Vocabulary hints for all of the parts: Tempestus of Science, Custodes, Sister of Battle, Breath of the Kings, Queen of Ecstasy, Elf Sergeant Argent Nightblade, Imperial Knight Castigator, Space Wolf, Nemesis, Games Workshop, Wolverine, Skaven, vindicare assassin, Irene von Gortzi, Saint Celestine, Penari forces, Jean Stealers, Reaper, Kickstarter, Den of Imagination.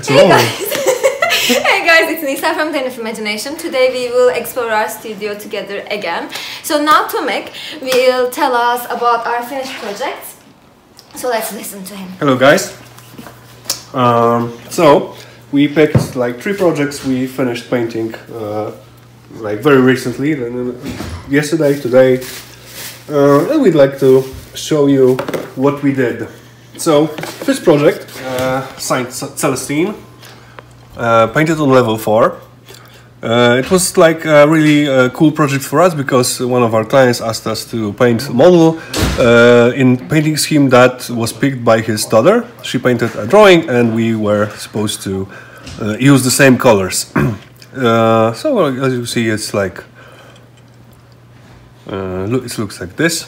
It's hey wrong. Hey guys, it's Nisa from Den of Imagination. Today we will explore our studio together again. So now Tomek will tell us about our finished projects. So let's listen to him. Hello guys. So we picked like 3 projects we finished painting like very recently, yesterday, today. And we'd like to show you what we did. So, first project, Saint Celestine, painted on level 4. It was like a really cool project for us because one of our clients asked us to paint a model in painting scheme that was picked by his daughter. She painted a drawing and we were supposed to use the same colors. So, as you see, it's like, it looks like this.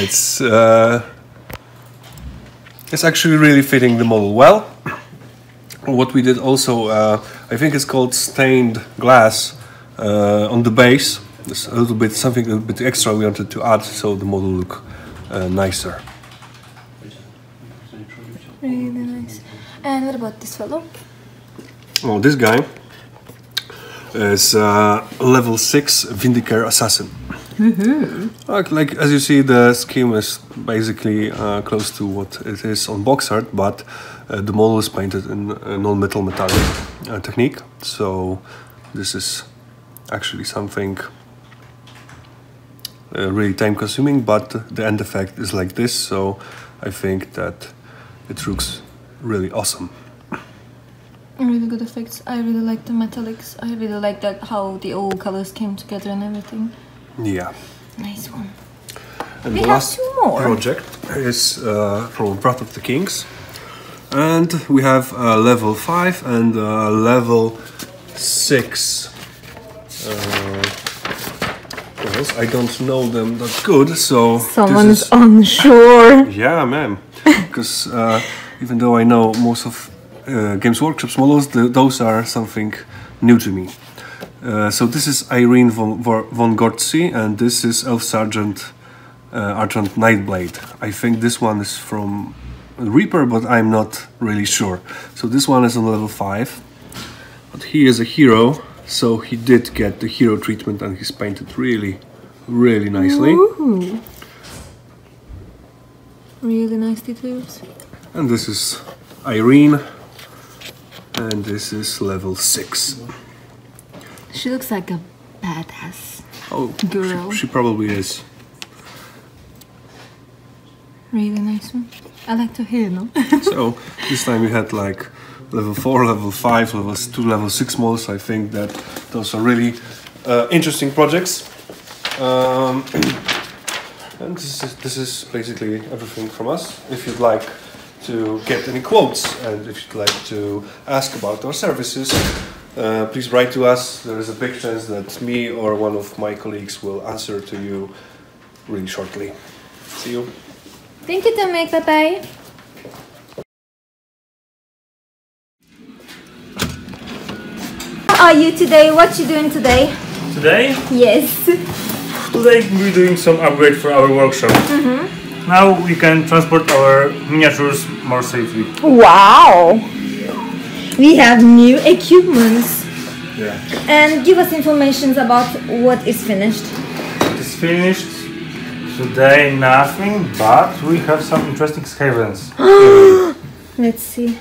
It's actually really fitting the model well. What we did also, I think it's called stained glass on the base. There's a little bit, something a bit extra we wanted to add so the model look nicer. Really nice. And what about this fellow? Oh, this guy is level 6 vindicare assassin. Mm-hmm. Like as you see, the scheme is basically close to what it is on box art, but the model is painted in a non-metal metallic technique. So this is actually something really time-consuming, but the end effect is like this. So I think that it looks really awesome. Really good effects. I really like the metallics. I really like that how the old colors came together and everything. Yeah. Nice one. And the last project is from Breath of the Kings. And we have level 5 and level 6. I don't know them that good, so... Someone's unsure. Yeah, ma'am. Because even though I know most of Games Workshop's models, those are something new to me. So this is Irene von Gortzi, and this is Elf Sergeant Argent Nightblade. I think this one is from Reaper, but I'm not really sure. So this one is on level 5, but he is a hero, so he did get the hero treatment and he's painted really, really nicely. Ooh. Really nice details. And this is Irene, and this is level 6. She looks like a badass girl. She probably is. Really nice one. I like to hear, no? So, this time we had like level 4, level 5, level 2, level 6 models. I think that those are really interesting projects. And this is basically everything from us. If you'd like to get any quotes and if you'd like to ask about our services, please write to us. There is a big chance that me or one of my colleagues will answer to you really shortly. See you. Thank you, Tomek. Bye-bye. How are you today? What you doing today? Today? Yes. Today we're doing some upgrade for our workshop. Mm-hmm. Now we can transport our miniatures more safely. Wow! We have new equipments. Yeah. And give us information about what is finished. It is finished today, nothing, but we have some interesting Skavens. Let's see.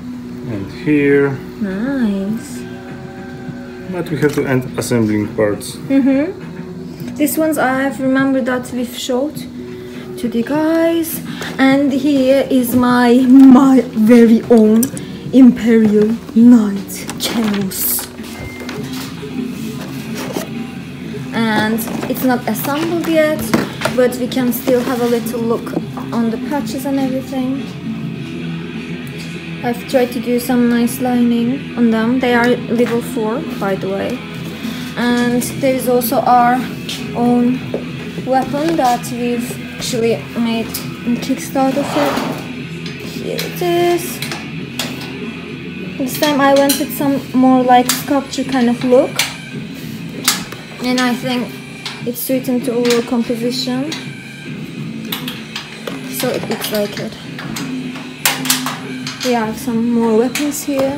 And here. Nice. But we have to end assembling parts. Mm-hmm. These ones I have remembered that we've showed to the guys, and here is my very own Imperial Knight Castigator, and it's not assembled yet, but we can still have a little look on the patches and everything. I've tried to do some nice lining on them. They are level 4, by the way, and there is also our own weapon that we've actually made a Kickstarter for. Here it is. This time I went with some more like sculpture kind of look, and I think it's suited to overall composition. so it looks like it. We have some more weapons here.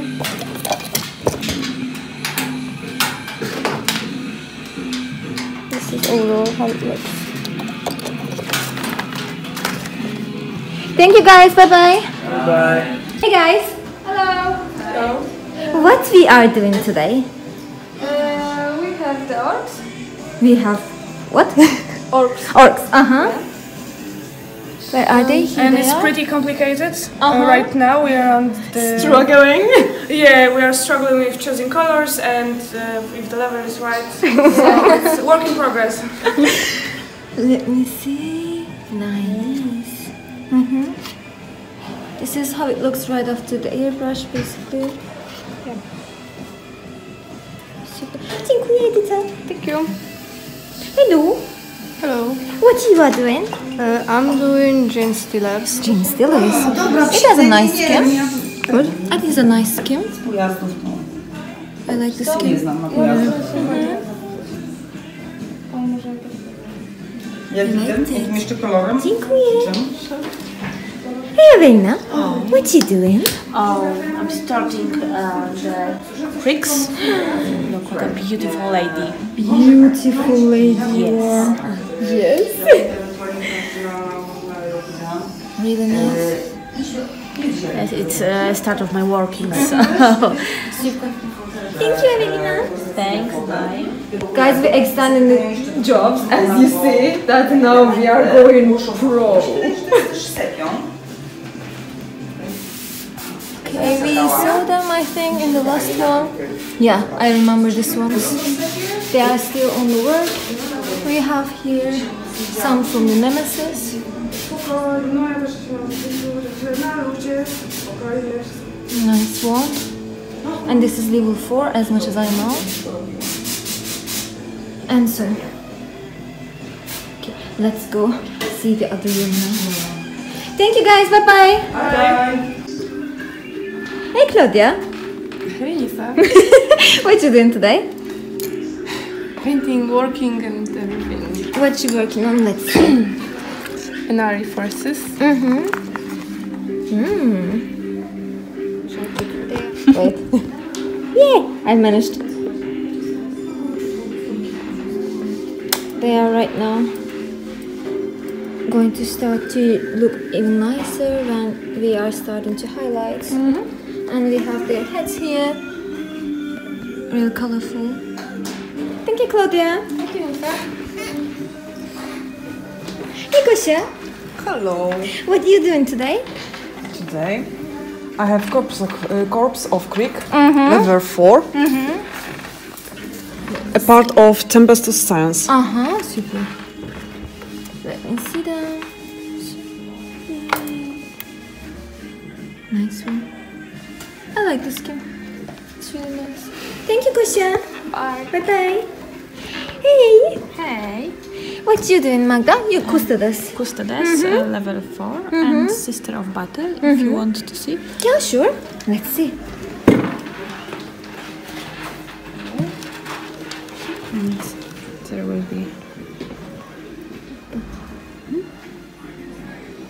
This is overall how it looks. Thank you guys, bye bye. Bye bye. Hey guys. Hello. Hello. Hello. What we are doing today? We have the orcs. We have what? Orcs. Orcs. Uh huh. Yeah. Where are they? Here and they it's are? Pretty complicated. Right now we are on the struggling. Yeah, we are struggling with choosing colors and if the level is right. So it's a work in progress. Let me see. Nice. Mm-hmm. This is how it looks right after the airbrush, basically. Yeah. Super. Thank you, editor. Thank you. Hello. Hello. What you are doing? I'm doing Jean Stealers. Jean Stealers? It has a nice skin. What? It is a nice skin. I like the skin. Mm-hmm. Hey Elena, what you doing? Oh, I'm starting the tricks. Look what a beautiful lady. Beautiful lady. Yes. Yes. Really nice. Yes, it's the start of my working, so... Thank you, Evelina. Thanks, bye. Guys, we're extending the jobs, as you see, that now we are going pro. Okay, we saw them, I think, in the last one. Yeah, I remember this one. They are still on the work. We have here some from the Nemesis. Nice one. And this is level 4, as much as I know. And so... Okay, let's go see the other room now. Thank you guys, bye-bye! Bye-bye! Hey Claudia! Hey Lisa! What you doing today? Painting, working and everything. What you working on? Let's see. Penari forces. Mm-hmm. Mm. Wait. Yeah, I managed. They are right now going to start to look even nicer when we are starting to highlight. Mm-hmm. And we have their heads here. Real colorful. Thank you, Claudia. Thank you, Nita. Hey, Kosha. Hello. What are you doing today? Today, I have Corpse of Creek, level 4, a part of Tempestus of Science. Uh-huh, super. Let me see them. Nice one. I like this game. It's really nice. Thank you, Kosha. Bye. Bye-bye. Hey. Hey. What you doing, Magda? You Custodes. Custodes, level 4, and Sister of Battle, if you want to see. Yeah, sure. Let's see. And there will be...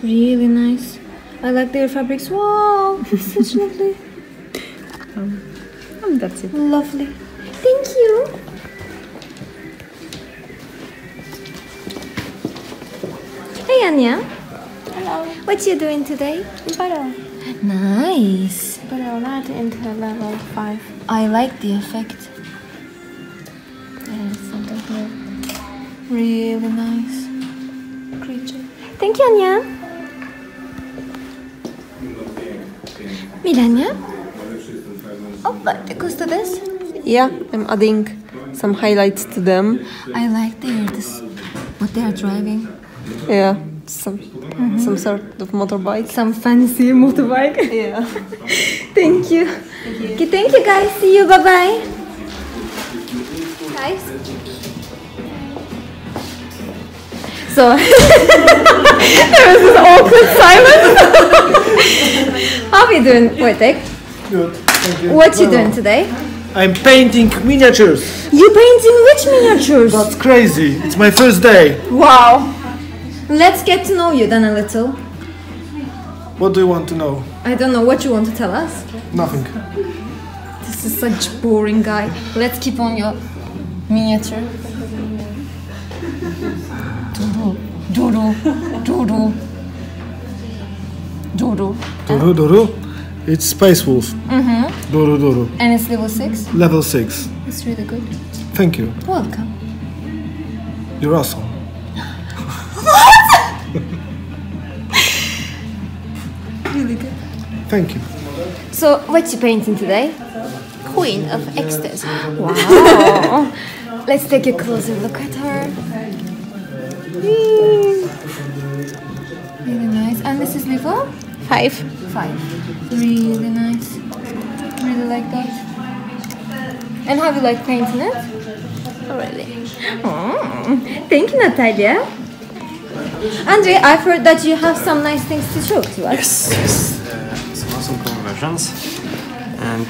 Really nice. I like their fabrics. Wow, it's such lovely. And that's it. Lovely. Thank you. Hey Anya. Hello. What you doing today? Barrel. Nice. Barrel light into level 5. I like the effect. There is something here. Really nice creature. Thank you, Anya. Milania. Oh, but the Custodes? Yeah, I'm adding some highlights to them. I like what they are driving. Yeah, some sort of motorbike. Some fancy motorbike. Yeah. Thank you. Okay, thank you guys. See you. Bye bye. Guys. So there was this awkward silence. How are you doing, Wojtek? Good. Thank you. What you doing today? I'm painting miniatures. You painting which miniatures? That's crazy. It's my first day. Wow. Let's get to know you then a little. What do you want to know? I don't know what you want to tell us. Nothing. This is such a boring guy. Let's keep on your miniature. Doodle, doodle, doodle. Doodle. Doodle, doodle. It's Space Wolf. Mm-hmm. Doodle, doodle. And it's level 6? Level 6. It's really good. Thank you. Welcome. You're awesome. What? Really good. Thank you. So, what's you painting today? Queen of Ecstasy. Wow. Let's take a closer look at her. Really nice. And this is level? 5. 5. Really nice. Really like that. And how do you like painting it? Oh, really? Oh, thank you, Natalia. Andre, I've heard that you have some nice things to show to us. Yes, yes. Some awesome conversions. And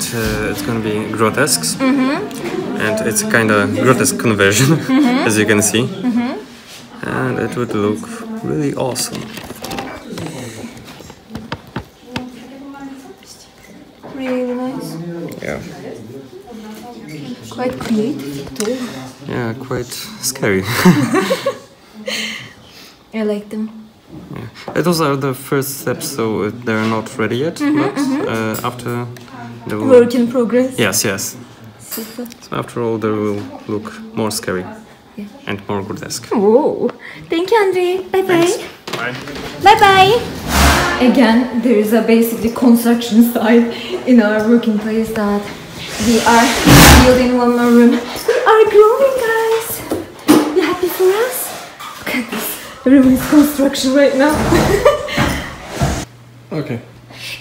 it's going to be grotesques. Mm-hmm. And it's kind of grotesque conversion, mm-hmm. as you can see. Mm-hmm. And it would look really awesome. Really nice. Yeah. Quite creative too. Yeah, quite scary. I like them. Yeah. Those are the first steps, so they're not ready yet, mm-hmm, but mm-hmm. After they will... Work in progress. Yes, yes. Super. So after all, they will look more scary, yeah. And more grotesque. Whoa! Thank you, Andre. Bye-bye. Bye. Bye-bye. Again, there is a basically construction site in our working place that we are building one more room. We are growing, guys. You happy for us? Look at this. The room is construction right now. Okay.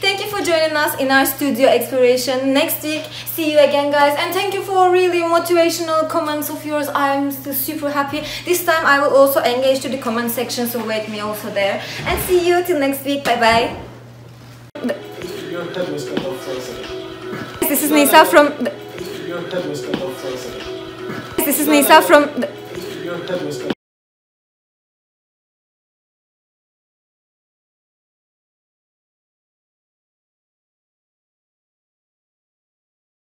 Thank you for joining us in our studio exploration. Next week, see you again, guys. And thank you for really motivational comments of yours. I'm still super happy. This time I will also engage to the comment section, so wait me also there. And see you till next week. Bye-bye. Your head was cut off for a second. This is Nisa from... Your head was cut off for a second. This is Nisa from... Your head was cut off.